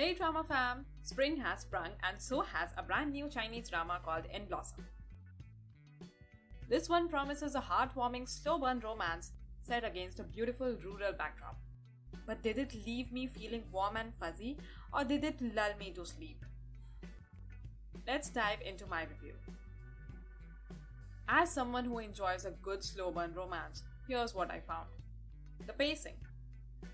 Hey drama fam! Spring has sprung and so has a brand new Chinese drama called In Blossom. This one promises a heartwarming slow-burn romance set against a beautiful rural backdrop. But did it leave me feeling warm and fuzzy, or did it lull me to sleep? Let's dive into my review. As someone who enjoys a good slow-burn romance, here's what I found. The pacing.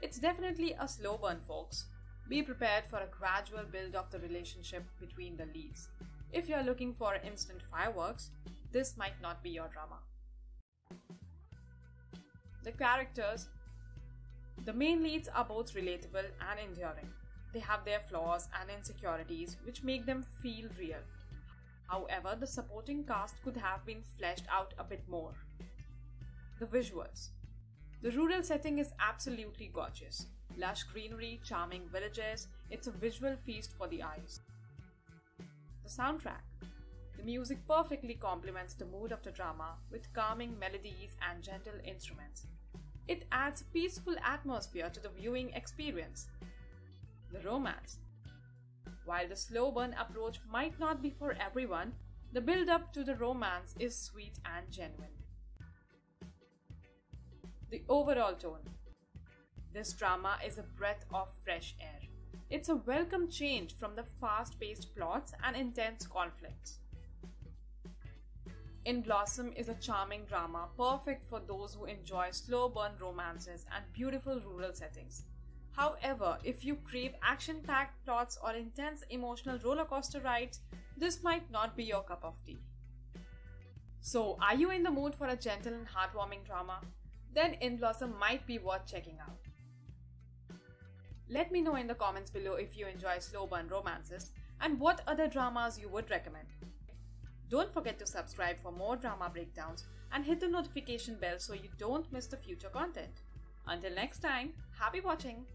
It's definitely a slow burn, folks. Be prepared for a gradual build of the relationship between the leads. If you're looking for instant fireworks, this might not be your drama. The characters. The main leads are both relatable and endearing. They have their flaws and insecurities which make them feel real. However, the supporting cast could have been fleshed out a bit more. The visuals. The rural setting is absolutely gorgeous. Lush greenery, charming villages, it's a visual feast for the eyes. The soundtrack. The music perfectly complements the mood of the drama with calming melodies and gentle instruments. It adds peaceful atmosphere to the viewing experience. The romance. While the slow burn approach might not be for everyone, the build-up to the romance is sweet and genuine. The overall tone. This drama is a breath of fresh air. It's a welcome change from the fast-paced plots and intense conflicts. In Blossom is a charming drama perfect for those who enjoy slow-burn romances and beautiful rural settings. However, if you crave action-packed plots or intense emotional rollercoaster rides, this might not be your cup of tea. So, are you in the mood for a gentle and heartwarming drama? Then In Blossom might be worth checking out. Let me know in the comments below if you enjoy slow burn romances and what other dramas you would recommend. Don't forget to subscribe for more drama breakdowns and hit the notification bell so you don't miss the future content. Until next time, happy watching!